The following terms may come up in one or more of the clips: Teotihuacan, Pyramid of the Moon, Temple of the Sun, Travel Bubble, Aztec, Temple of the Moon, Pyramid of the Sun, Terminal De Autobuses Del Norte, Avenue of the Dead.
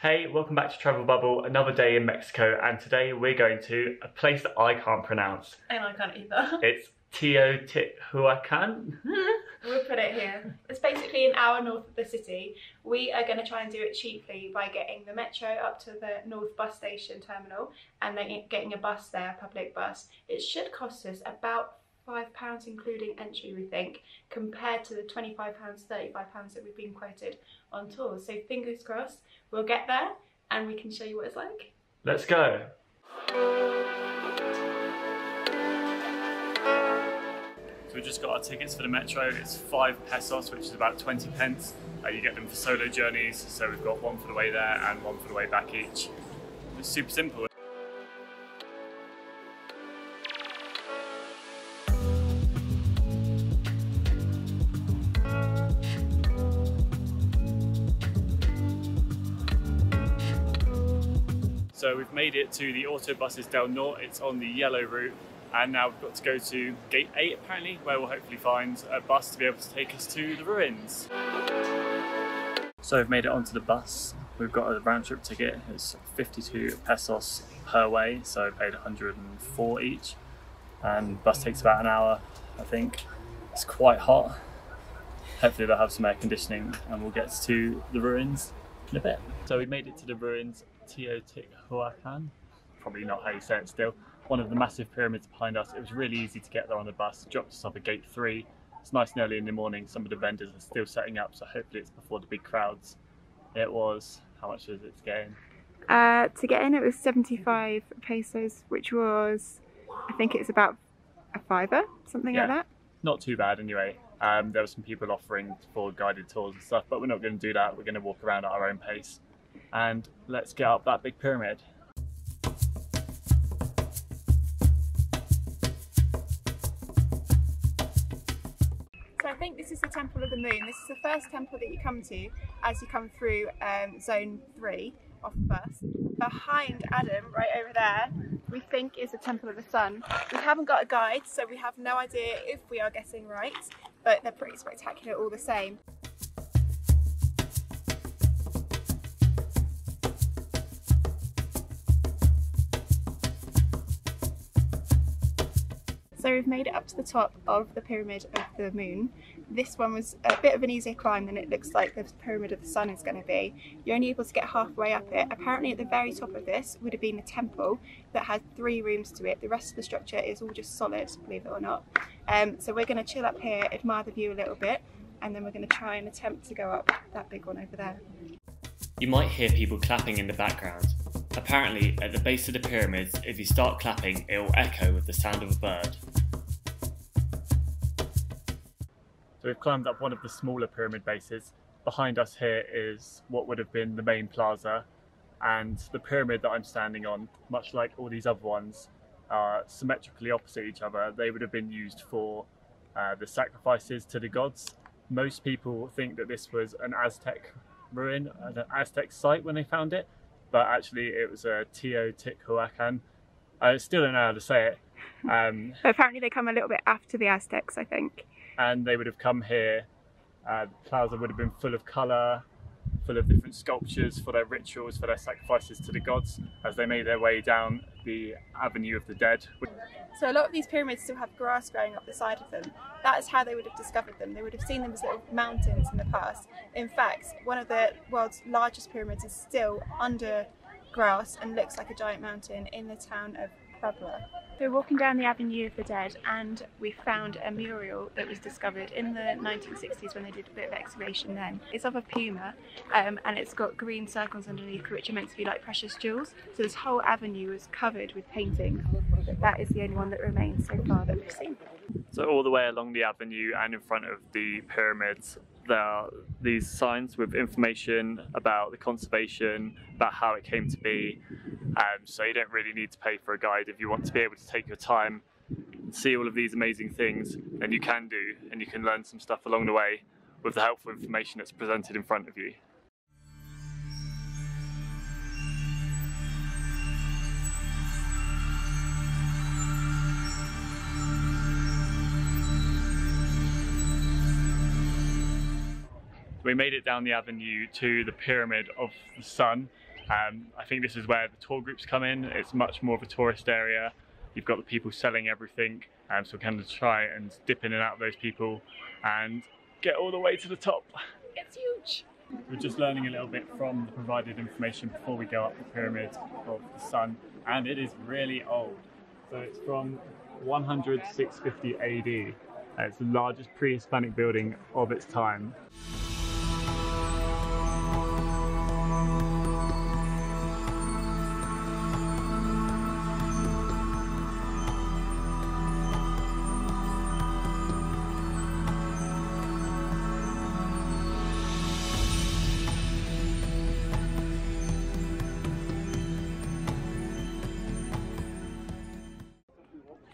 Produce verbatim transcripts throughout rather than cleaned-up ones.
Hey, welcome back to Travel Bubble, another day in Mexico, and today we're going to a place that I can't pronounce. And I can't either. It's Teotihuacan. We'll put it here. It's basically an hour north of the city. We are going to try and do it cheaply by getting the metro up to the north bus station terminal and then getting a bus there, a public bus. It should cost us about five pounds including entry, we think, compared to the twenty-five pounds, thirty-five pounds that we've been quoted on tours. So fingers crossed, we'll get there and we can show you what it's like. Let's go. So we just got our tickets for the metro. It's five pesos, which is about twenty pence. Uh, you get them for solo journeys. So we've got one for the way there and one for the way back each. It's super simple. So we've made it to the Autobuses Del Norte. It's on the yellow route. And now we've got to go to gate eight, apparently, where we'll hopefully find a bus to be able to take us to the ruins. So we've made it onto the bus. We've got a round trip ticket. It's fifty-two pesos per way. So I paid one hundred and four each. And the bus takes about an hour, I think. It's quite hot. Hopefully they'll have some air conditioning and we'll get to the ruins in a bit. So we made it to the ruins. Teotihuacan, probably not how you say it still, one of the massive pyramids behind us. It was really easy to get there on the bus, dropped us off at gate three. It's nice and early in the morning, some of the vendors are still setting up, so hopefully it's before the big crowds. It was, how much was it to get in? Uh, to get in it was seventy-five pesos, which was, I think it's about a fiver, something yeah, like that. Not too bad anyway. Um, there were some people offering for guided tours and stuff, but we're not going to do that, we're going to walk around at our own pace. And let's get up that big pyramid. So I think this is the Temple of the Moon. This is the first temple that you come to as you come through um, zone three off the bus. Behind Adam, right over there, we think is the Temple of the Sun. We haven't got a guide, so we have no idea if we are guessing right, but they're pretty spectacular all the same. So we've made it up to the top of the Pyramid of the Moon. This one was a bit of an easier climb than it looks like the Pyramid of the Sun is going to be. You're only able to get halfway up it. Apparently at the very top of this would have been a temple that had three rooms to it. The rest of the structure is all just solid, believe it or not. Um, so we're going to chill up here, admire the view a little bit, and then we're going to try and attempt to go up that big one over there. You might hear people clapping in the background. Apparently, at the base of the pyramids, if you start clapping, it will echo with the sound of a bird. So we've climbed up one of the smaller pyramid bases. Behind us here is what would have been the main plaza, and the pyramid that I'm standing on, much like all these other ones, are symmetrically opposite each other. They would have been used for uh, the sacrifices to the gods. Most people think that this was an Aztec ruin, an Aztec site when they found it, but actually it was a Teotihuacan. I still don't know how to say it. Um, but apparently they come a little bit after the Aztecs, I think. And they would have come here. Uh, the plaza would have been full of colour, full of different sculptures for their rituals, for their sacrifices to the gods, as they made their way down the Avenue of the Dead. So a lot of these pyramids still have grass growing up the side of them. That is how they would have discovered them. They would have seen them as little mountains in the past. In fact, one of the world's largest pyramids is still under grass and looks like a giant mountain in the town of Puebla. We're walking down the Avenue of the Dead and we found a mural that was discovered in the nineteen sixties when they did a bit of excavation then. It's of a puma um, and it's got green circles underneath which are meant to be like precious jewels. So this whole avenue was covered with paintings. That is the only one that remains so far that we've seen. So all the way along the avenue and in front of the pyramids there are these signs with information about the conservation, about how it came to be, um, so you don't really need to pay for a guide. If you want to be able to take your time and see all of these amazing things, then you can do, and you can learn some stuff along the way with the helpful information that's presented in front of you. We made it down the avenue to the Pyramid of the Sun. Um, I think this is where the tour groups come in. It's much more of a tourist area. You've got the people selling everything, um, so kind of try and dip in and out of those people and get all the way to the top. It's huge. We're just learning a little bit from the provided information before we go up the Pyramid of the Sun, and it is really old. So it's from one hundred to six fifty A D. It's the largest pre-Hispanic building of its time.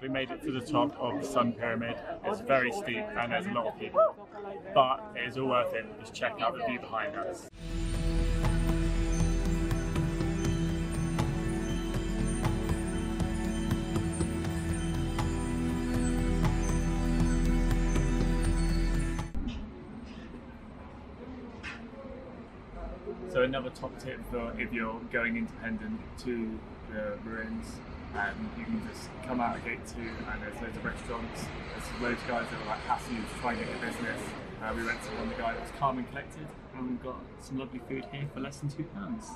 We made it to the top of the Sun Pyramid. It's very steep and there's a lot of people, but it is all worth it. Just check out the view behind us. So another top tip for if you're going independent to the ruins, Um, you can just come out of gate two and there's loads of restaurants. There's loads of guys that were like hassling you to try and get your business. Uh, we went to one of the guys that was calm and collected, and we've got some lovely food here for less than two pounds.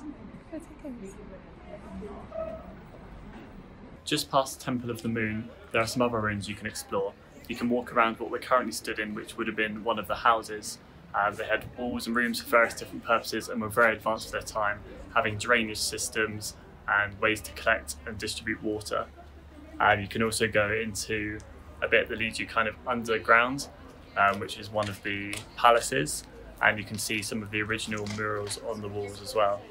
Just past the Temple of the Moon, there are some other ruins you can explore. You can walk around what we're currently stood in, which would have been one of the houses. Uh, they had walls and rooms for various different purposes and were very advanced for their time, having drainage systems and ways to collect and distribute water. And you can also go into a bit that leads you kind of underground, um, which is one of the palaces, and you can see some of the original murals on the walls as well.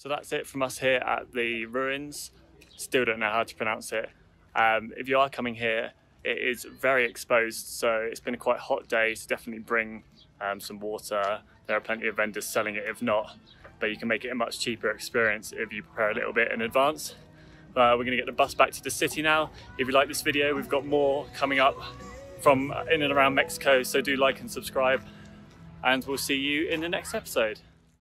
So that's it from us here at the ruins. Still don't know how to pronounce it. Um, if you are coming here, it is very exposed, so it's been a quite hot day, so definitely bring um, some water. There are plenty of vendors selling it if not, but you can make it a much cheaper experience if you prepare a little bit in advance. Uh, we're gonna get the bus back to the city now. If you like this video, we've got more coming up from in and around Mexico, so do like and subscribe, and we'll see you in the next episode.